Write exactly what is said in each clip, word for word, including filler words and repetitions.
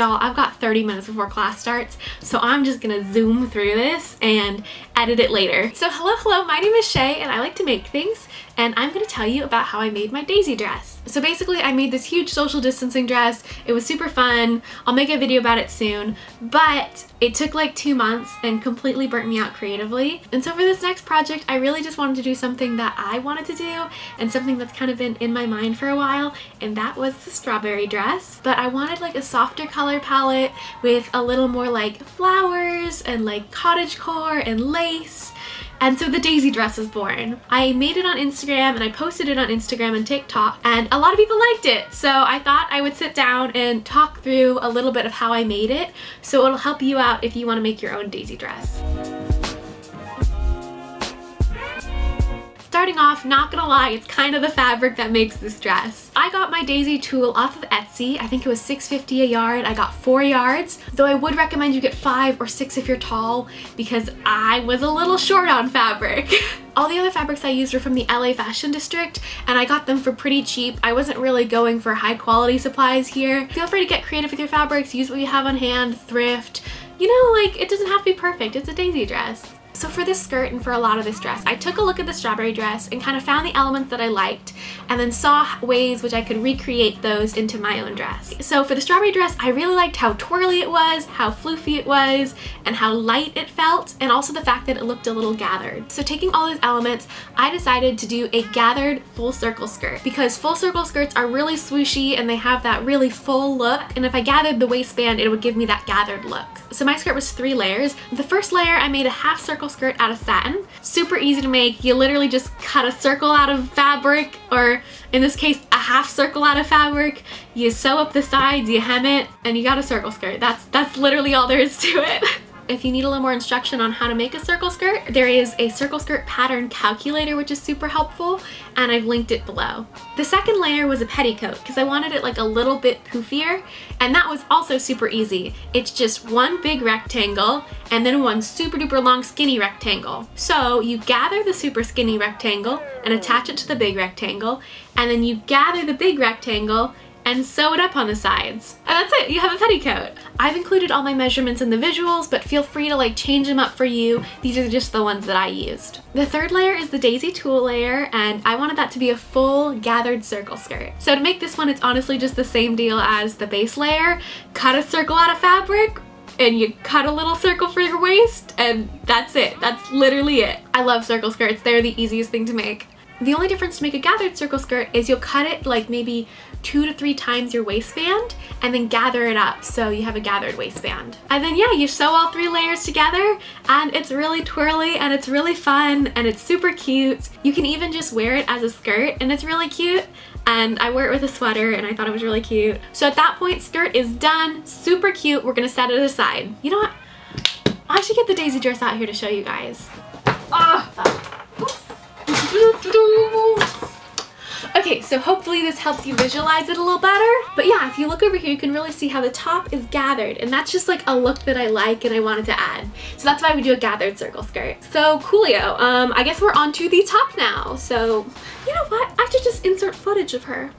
y'all, I've got thirty minutes before class starts, so I'm just gonna zoom through this and edit it later. So hello, hello, my name is Shay and I like to make things, and I'm gonna tell you about how I made my daisy dress. So basically I made this huge social distancing dress. It was super fun. I'll make a video about it soon, but it took like two months and completely burnt me out creatively. And so for this next project, I really just wanted to do something that I wanted to do and something that's kind of been in my mind for a while, and that was the strawberry dress. But I wanted like a softer color palette with a little more like flowers and like cottagecore and lace. And so the daisy dress was born. I made it on Instagram and I posted it on Instagram and TikTok, and a lot of people liked it. So I thought I would sit down and talk through a little bit of how I made it, so it'll help you out if you want to make your own daisy dress. Starting off, not gonna lie, it's kind of the fabric that makes this dress. I got my daisy tulle off of Etsy. I think it was six fifty a yard. I got four yards, though I would recommend you get five or six if you're tall, because I was a little short on fabric. All the other fabrics I used were from the L A Fashion District, and I got them for pretty cheap. I wasn't really going for high quality supplies here. Feel free to get creative with your fabrics, use what you have on hand, thrift. You know, like, it doesn't have to be perfect. It's a daisy dress. So for this skirt and for a lot of this dress, I took a look at the strawberry dress and kind of found the elements that I liked, and then saw ways which I could recreate those into my own dress. So for the strawberry dress, I really liked how twirly it was, how floofy it was, and how light it felt, and also the fact that it looked a little gathered. So taking all those elements, I decided to do a gathered full circle skirt, because full circle skirts are really swooshy and they have that really full look, and if I gathered the waistband, it would give me that gathered look. So my skirt was three layers. The first layer, I made a half circle skirt out of satin. Super easy to make. You literally just cut a circle out of fabric, or in this case a half circle out of fabric, you sew up the sides, you hem it, and you got a circle skirt. That's that's literally all there is to it. If you need a little more instruction on how to make a circle skirt, there is a circle skirt pattern calculator, which is super helpful, and I've linked it below. The second layer was a petticoat, because I wanted it like a little bit poofier, and that was also super easy. It's just one big rectangle and then one super duper long skinny rectangle. So you gather the super skinny rectangle and attach it to the big rectangle, and then you gather the big rectangle and sew it up on the sides. And that's it, you have a petticoat. I've included all my measurements in the visuals, but feel free to like change them up for you. These are just the ones that I used. The third layer is the daisy tulle layer, and I wanted that to be a full gathered circle skirt. So to make this one, it's honestly just the same deal as the base layer. Cut a circle out of fabric, and you cut a little circle for your waist, and that's it, that's literally it. I love circle skirts, they're the easiest thing to make. The only difference to make a gathered circle skirt is you'll cut it like maybe two to three times your waistband and then gather it up, so you have a gathered waistband. And then yeah, you sew all three layers together, and it's really twirly and it's really fun and it's super cute. You can even just wear it as a skirt and it's really cute, and I wore it with a sweater and I thought it was really cute. So at that point, skirt is done, super cute. We're gonna set it aside. You know what? I should get the daisy dress out here to show you guys. Oh. Okay, so hopefully this helps you visualize it a little better. But yeah, if you look over here, you can really see how the top is gathered, and that's just like a look that I like and I wanted to add. So that's why we do a gathered circle skirt. So coolio, um, I guess we're on to the top now. So you know what? I should just insert footage of her.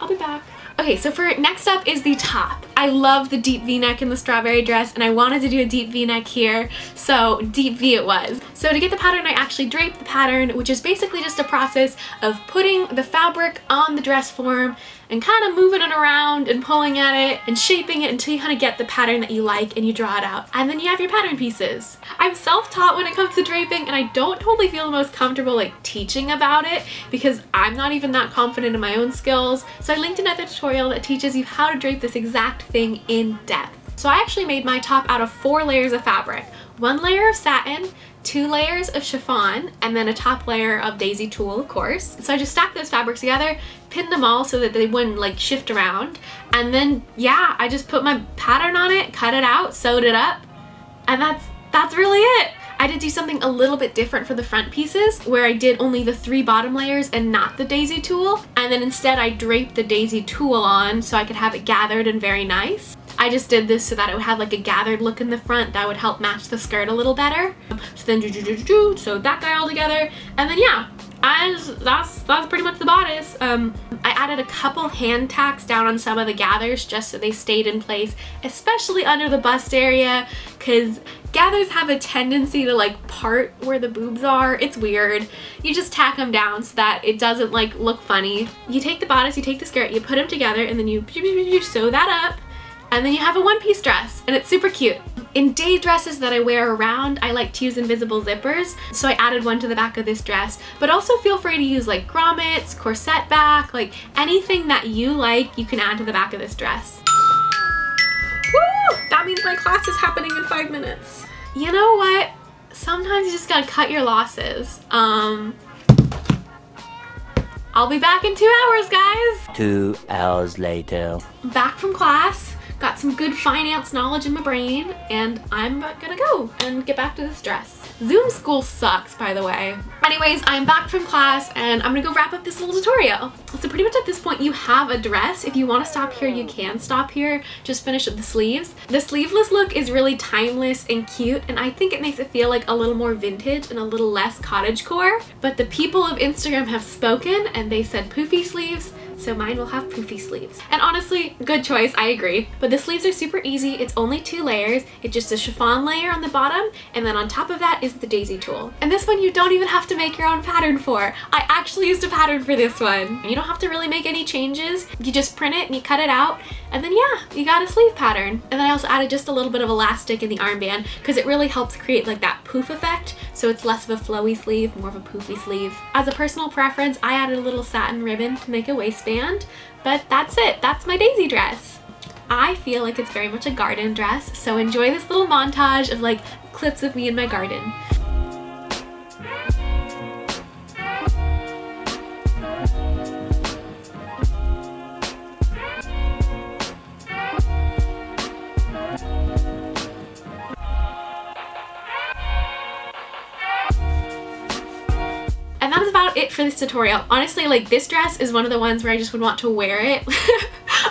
I'll be back. Okay, so for next up is the top. I love the deep V-neck in the strawberry dress, and I wanted to do a deep V-neck here, so deep V it was. So to get the pattern, I actually draped the pattern, which is basically just a process of putting the fabric on the dress form and kind of moving it around and pulling at it and shaping it until you kind of get the pattern that you like and you draw it out. And then you have your pattern pieces. I'm self-taught when it comes to draping, and I don't totally feel the most comfortable like teaching about it, because I'm not even that confident in my own skills. So I linked another tutorial that teaches you how to drape this exact thing in depth. So I actually made my top out of four layers of fabric. One layer of satin, two layers of chiffon, and then a top layer of daisy tulle, of course. So I just stacked those fabrics together, pinned them all so that they wouldn't like shift around, and then yeah, I just put my pattern on it, cut it out, sewed it up, and that's that's really it. I did do something a little bit different for the front pieces, where I did only the three bottom layers and not the daisy tulle, and then instead I draped the daisy tulle on so I could have it gathered and very nice. I just did this so that it would have like a gathered look in the front that would help match the skirt a little better. So then do do do do sewed that guy all together, and then yeah, I just, that's that's pretty much the bodice. Um, I added a couple hand tacks down on some of the gathers just so they stayed in place, especially under the bust area, because gathers have a tendency to like part where the boobs are. It's weird. You just tack them down so that it doesn't like look funny. You take the bodice, you take the skirt, you put them together, and then you sew that up, and then you have a one-piece dress, and it's super cute. In day dresses that I wear around, I like to use invisible zippers, so I added one to the back of this dress, but also feel free to use like grommets, corset back, like anything that you like, you can add to the back of this dress. Woo! That means my class is happening in five minutes. You know what? Sometimes you just gotta cut your losses. Um, I'll be back in two hours, guys. Two hours later. Back from class. Got some good finance knowledge in my brain, and I'm gonna go and get back to this dress. Zoom school sucks, by the way. Anyways, I'm back from class and I'm gonna go wrap up this little tutorial. So pretty much at this point you have a dress. If you wanna stop here, you can stop here. Just finish up the sleeves. The sleeveless look is really timeless and cute, and I think it makes it feel like a little more vintage and a little less cottagecore. But the people of Instagram have spoken and they said poofy sleeves, so mine will have poofy sleeves. And honestly, good choice, I agree. But the sleeves are super easy. It's only two layers. It's just a chiffon layer on the bottom, and then on top of that is the daisy tulle. And this one you don't even have to make your own pattern for. I actually used a pattern for this one. You don't have to really make any changes. You just print it and you cut it out, and then yeah, you got a sleeve pattern. And then I also added just a little bit of elastic in the armband because it really helps create like that poof effect. So it's less of a flowy sleeve, more of a poofy sleeve. As a personal preference, I added a little satin ribbon to make a waistband, but that's it. That's my daisy dress. I feel like it's very much a garden dress, so enjoy this little montage of like clips of me in my garden. And that is about it for this tutorial. Honestly, like this dress is one of the ones where I just would want to wear it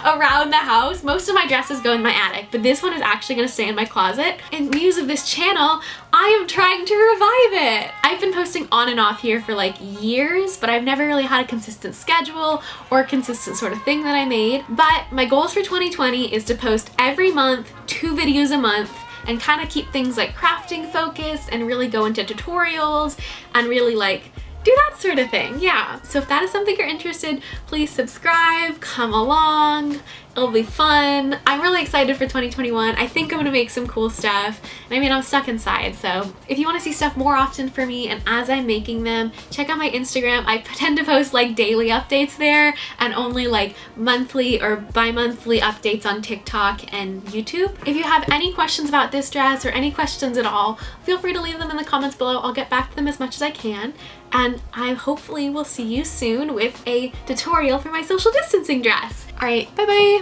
around the house. Most of my dresses go in my attic, but this one is actually gonna stay in my closet. And muse of this channel, I am trying to revive it. I've been posting on and off here for like years, but I've never really had a consistent schedule or a consistent sort of thing that I made. But my goals for twenty twenty is to post every month, two videos a month, and kind of keep things like crafting focused and really go into tutorials and really like do that sort of thing, yeah. So if that is something you're interested in, please subscribe, come along, it'll be fun. I'm really excited for twenty twenty-one. I think I'm gonna make some cool stuff. I mean, I'm stuck inside, so if you wanna see stuff more often for me and as I'm making them, check out my Instagram. I tend to post like daily updates there and only like monthly or bi-monthly updates on TikTok and YouTube. If you have any questions about this dress or any questions at all, feel free to leave them in the comments below. I'll get back to them as much as I can. And I hopefully will see you soon with a tutorial for my social distancing dress. All right, bye-bye.